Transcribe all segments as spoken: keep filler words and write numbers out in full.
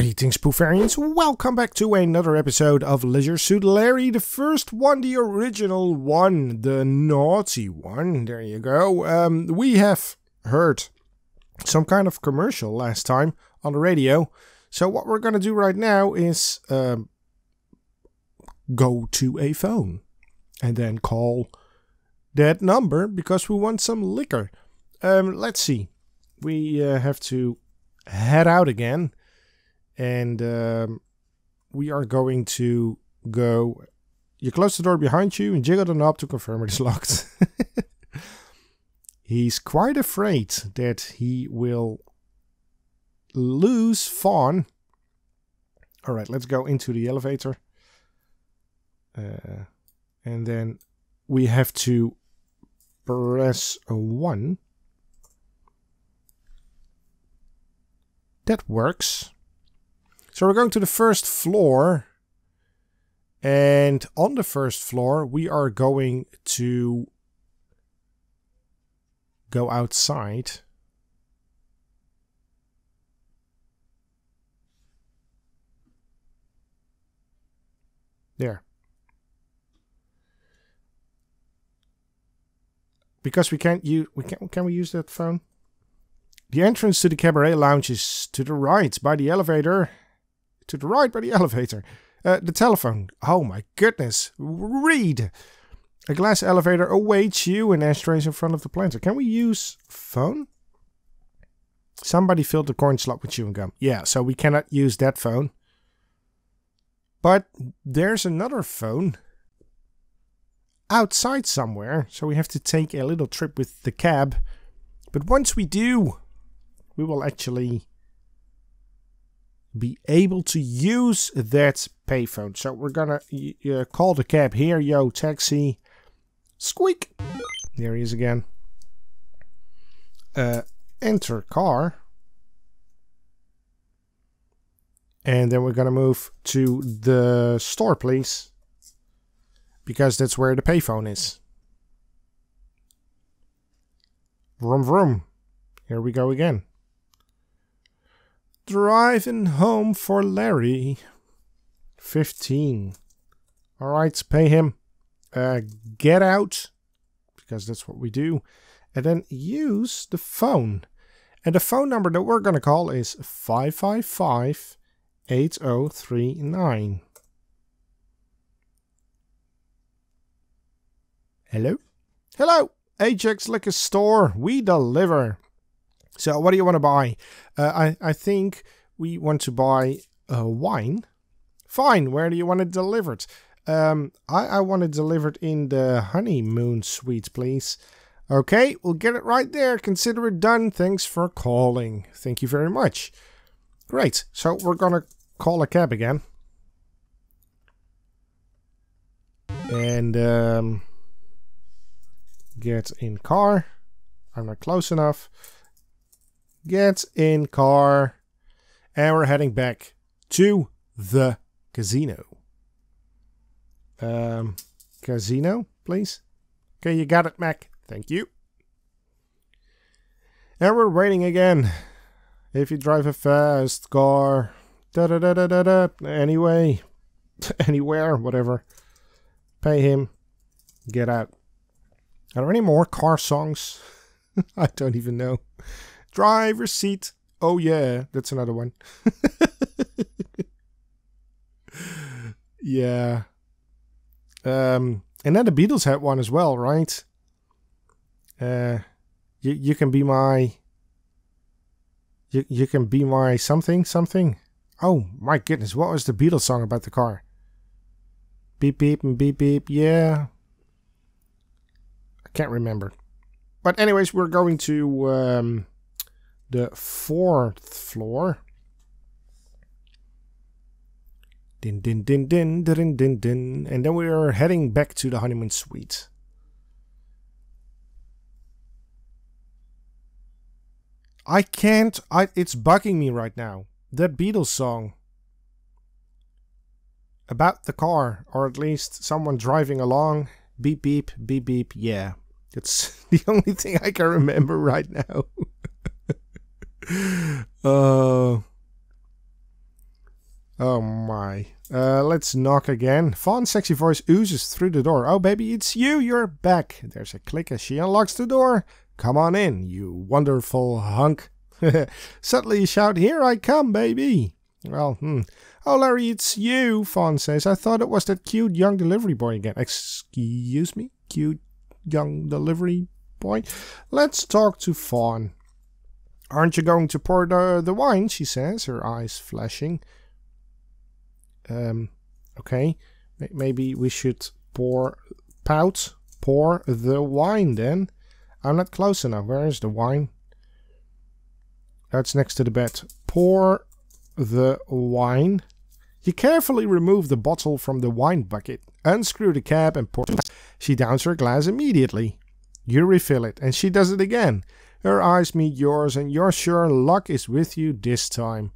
Greetings, Poofarians. Welcome back to another episode of Leisure Suit Larry, the first one, the original one, the naughty one. There you go. Um, we have heard some kind of commercial last time on the radio. So what we're going to do right now is um, go to a phone and then call that number because we want some liquor. Um, let's see. We uh, have to head out again. And um, we are going to go... You close the door behind you and jiggle the knob to confirm it is locked. He's quite afraid that he will lose Fawn. All right, let's go into the elevator. Uh, and then we have to press one. That works. So we're going to the first floor, and on the first floor we are going to go outside. There. Because we can't use, we can, can we use that phone? The entrance to the cabaret lounge is to the right by the elevator. To the right by the elevator. Uh, the telephone. Oh my goodness. Read. A glass elevator awaits you and ashtrays in front of the planter. Can we use phone? Somebody filled the corn slot with chewing gum. Yeah, so we cannot use that phone. But there's another phone outside somewhere. So we have to take a little trip with the cab. But once we do, we will actually... be able to use that payphone. So we're gonna uh, call the cab here. Yo, taxi. Squeak. There he is again. Uh, enter car. And then we're gonna move to the store, please. Because that's where the payphone is. Vroom vroom. Here we go again. Driving home for Larry. fifteen. Alright, pay him. Uh, get out. Because that's what we do. And then use the phone. And the phone number that we're going to call is five five five, eight oh three nine. Hello? Hello! Ajax Liquor Store. We deliver. So what do you want to buy? Uh, I, I think we want to buy uh, wine. Fine, where do you want it delivered? Um, I, I want it delivered in the honeymoon suite, please. Okay, we'll get it right there. Consider it done. Thanks for calling. Thank you very much. Great, so we're going to call a cab again. And um, get in car. I'm not close enough. Get in car, and we're heading back to the casino. Um, casino, please. Okay, you got it, Mac. Thank you. And we're waiting again. If you drive a fast car, da da da da da da. Anyway, anywhere, whatever. Pay him. Get out. Are there any more car songs? I don't even know. Driver's seat. Oh yeah, that's another one. Yeah. Um, and then the Beatles had one as well, right? Uh, you you can be my. You you can be my something something. Oh my goodness, what was the Beatles song about the car? Beep beep and beep beep. Yeah. I can't remember. But anyways, we're going to. Um, The fourth floor. Din din din din din din din. And then we are heading back to the honeymoon suite. I can't. I it's bugging me right now. That Beatles song. About the car, or at least someone driving along. Beep beep beep beep. Yeah, it's the only thing I can remember right now. Uh, Oh my. Uh, let's knock again. Fawn's sexy voice oozes through the door. Oh baby, it's you, you're back. There's a click as she unlocks the door. Come on in, you wonderful hunk. Suddenly you shout, here I come, baby. Well, hmm. Oh Larry, it's you, Fawn says. I thought it was that cute young delivery boy again. Excuse me? Cute young delivery boy? Let's talk to Fawn. Aren't you going to pour the, the wine, she says, her eyes flashing. Um, okay, maybe we should pour, pout, pour the wine then. I'm not close enough. Where is the wine? That's next to the bed. Pour the wine. You carefully remove the bottle from the wine bucket, unscrew the cap and pour. She downs her glass immediately. You refill it, and she does it again. Her eyes meet yours, and your sure luck is with you this time.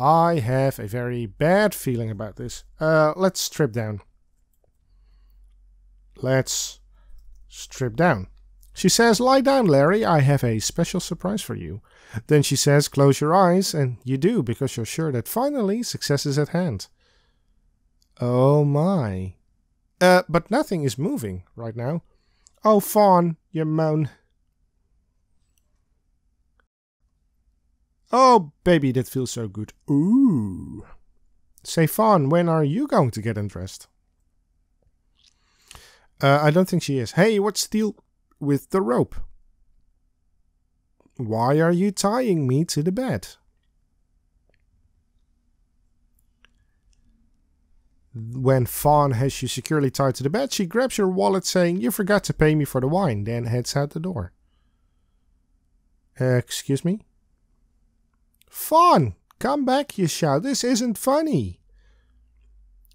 I have a very bad feeling about this. Uh, let's strip down. Let's strip down. She says, lie down, Larry. I have a special surprise for you. Then she says, close your eyes. And you do, because you're sure that finally success is at hand. Oh, my. Uh, but nothing is moving right now. Oh, Fawn, you moan. Oh, baby, that feels so good. Ooh. Say, Fawn, when are you going to get undressed? Uh, I don't think she is. Hey, what's the deal with the rope? Why are you tying me to the bed? When Fawn has you securely tied to the bed, she grabs your wallet saying, you forgot to pay me for the wine, then heads out the door. Uh, excuse me? Fawn, come back, you shout. This isn't funny.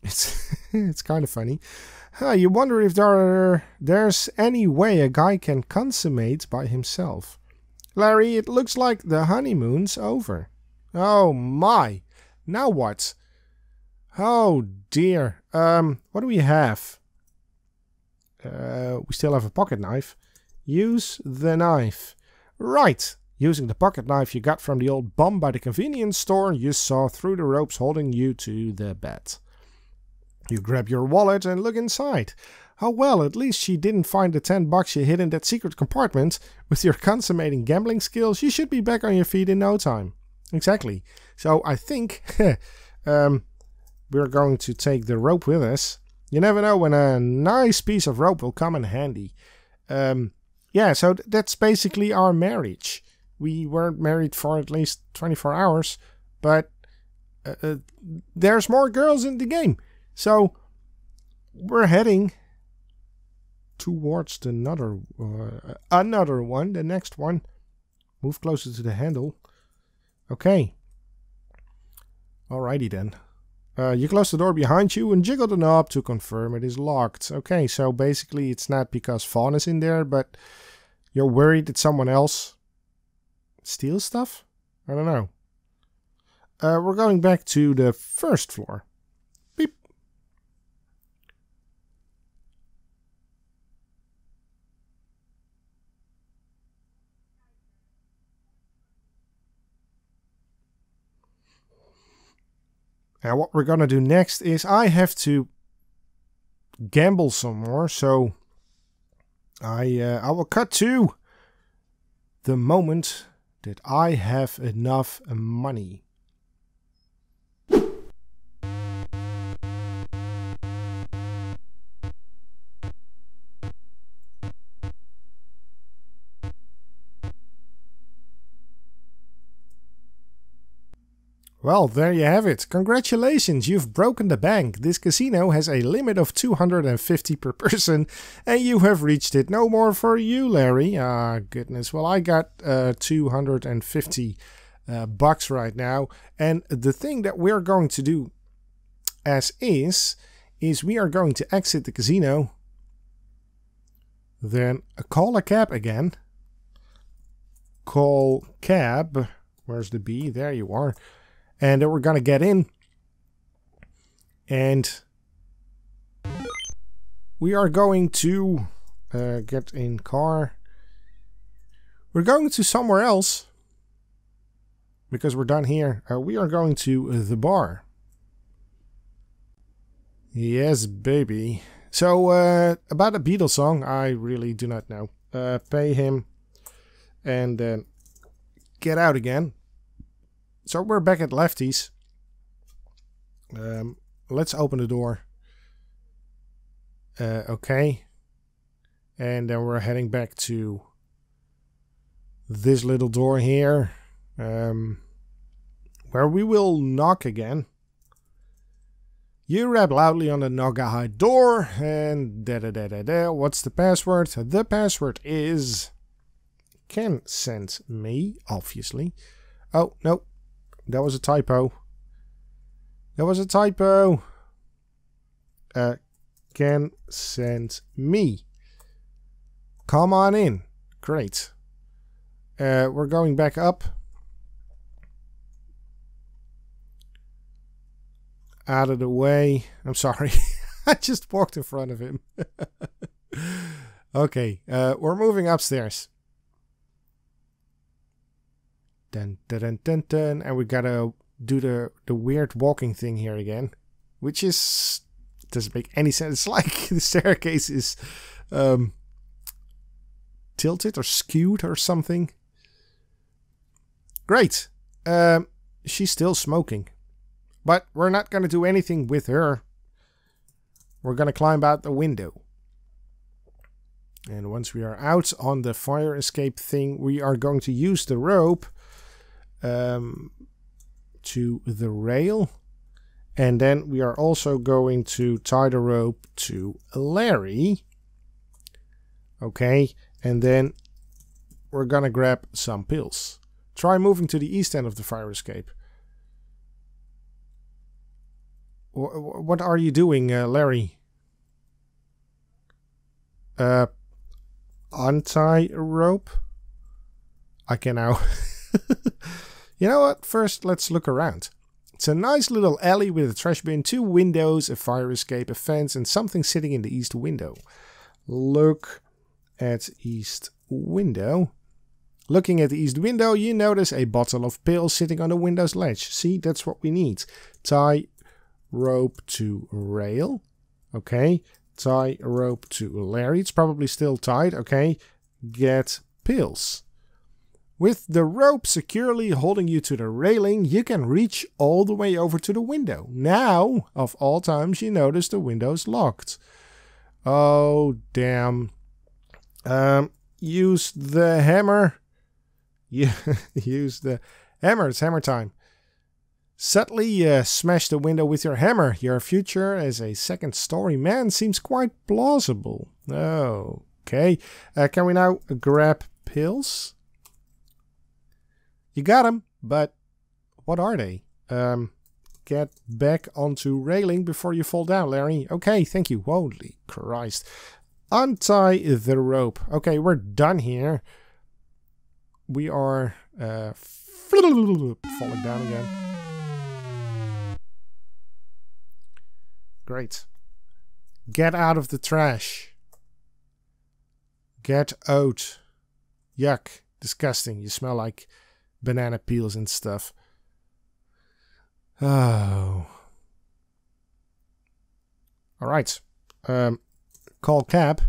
It's it's kind of funny. Huh, you wonder if there are, there's any way a guy can consummate by himself. Larry, it looks like the honeymoon's over. Oh my. Now what? Oh dear. Um, what do we have? Uh, we still have a pocket knife. Use the knife. Right. Using the pocket knife you got from the old bum by the convenience store, you saw through the ropes holding you to the bed. You grab your wallet and look inside. Oh well, at least she didn't find the ten bucks you hid in that secret compartment. With your consummating gambling skills, you should be back on your feet in no time. Exactly. So I think um, we're going to take the rope with us. You never know when a nice piece of rope will come in handy. Um, yeah, so th- that's basically our marriage. We weren't married for at least twenty-four hours, but uh, uh, there's more girls in the game. So we're heading towards another, uh, another one, the next one. Move closer to the handle. Okay. Alrighty then. Uh, you close the door behind you and jiggle the knob to confirm it is locked. Okay, so basically it's not because Fawn is in there, but you're worried that someone else steal stuff? I don't know. Uh, we're going back to the first floor. Beep. Now what we're gonna do next is I have to gamble some more, so I uh, I will cut to the moment that I have enough money. Well, there you have it. Congratulations, you've broken the bank. This casino has a limit of two hundred fifty per person, and you have reached it. No more for you, Larry. Ah, goodness. Well, I got uh, two hundred fifty uh, bucks right now. And the thing that we're going to do as is, is we are going to exit the casino. Then call a cab again. Call cab. Where's the B? There you are. And then we're going to get in. And we are going to uh, get in car. We're going to somewhere else. because we're done here, uh, we are going to the bar. Yes, baby. So, uh, about a Beatles song, I really do not know. Uh, pay him and then uh, get out again. So we're back at Lefty's. Um, let's open the door. Uh, okay. And then we're heading back to this little door here, um, where we will knock again. You rap loudly on the Nogahide door, and da da da da da. What's the password? The password is... can send me, obviously. Oh, no. That was a typo. That was a typo. Uh, can send me. Come on in. Great. Uh, we're going back up. Out of the way. I'm sorry. I just walked in front of him. Okay. Uh, we're moving upstairs. Dun, dun, dun, dun, dun. And we gotta do the, the weird walking thing here again. Which is... doesn't make any sense. It's like the staircase is... Um, tilted or skewed or something. Great. Um, she's still smoking. But we're not going to do anything with her. We're going to climb out the window. And once we are out on the fire escape thing, we are going to use the rope um, to the rail. And then we are also going to tie the rope to Larry. Okay. And then we're going to grab some pills. Try moving to the east end of the fire escape. What are you doing, uh, Larry? Uh, untie rope? I can now. You know what? First, let's look around. It's a nice little alley with a trash bin, two windows, a fire escape, a fence, and something sitting in the east window. Look at east window. Looking at the east window, you notice a bottle of pills sitting on the window's ledge. See, that's what we need. Tie rope to rail. Okay. Tie rope to Larry. It's probably still tied. Okay. Get pills. With the rope securely holding you to the railing, you can reach all the way over to the window. Now, of all times, you notice the window's locked. Oh, damn. Um, use the hammer. Yeah, use the hammer. It's hammer time. Subtly uh, smash the window with your hammer. Your future as a second story man seems quite plausible. Okay. Uh, can we now grab pills? You got them, but what are they? Um, get back onto railing before you fall down, Larry. Okay, thank you. Holy Christ. Untie the rope. Okay, we're done here. We are uh, falling down again. Great. Get out of the trash. Get out. Yuck. Disgusting. You smell like banana peels and stuff. Oh. All right. Um, call cab.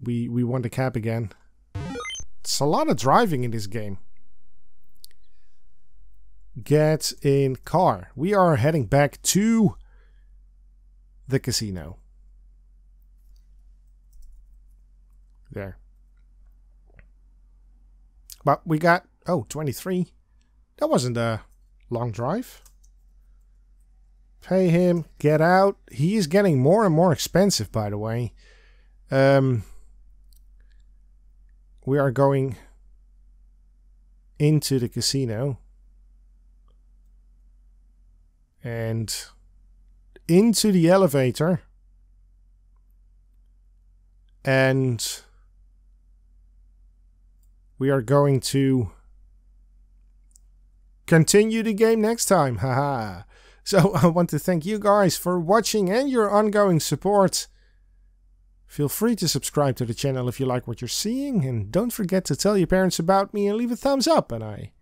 We, we want a cab again. It's a lot of driving in this game. Get in car. We are heading back to the casino. There. But we got... oh, twenty-three. That wasn't a long drive. Pay him. Get out. He is getting more and more expensive, by the way. Um, we are going into the casino. And into the elevator. And we are going to continue the game next time. Haha. So I want to thank you guys for watching and your ongoing support. Feel free to subscribe to the channel if you like what you're seeing, and don't forget to tell your parents about me and leave a thumbs up, and I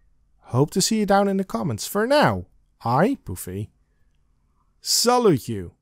hope to see you down in the comments. For now, I, Poofy, salute you.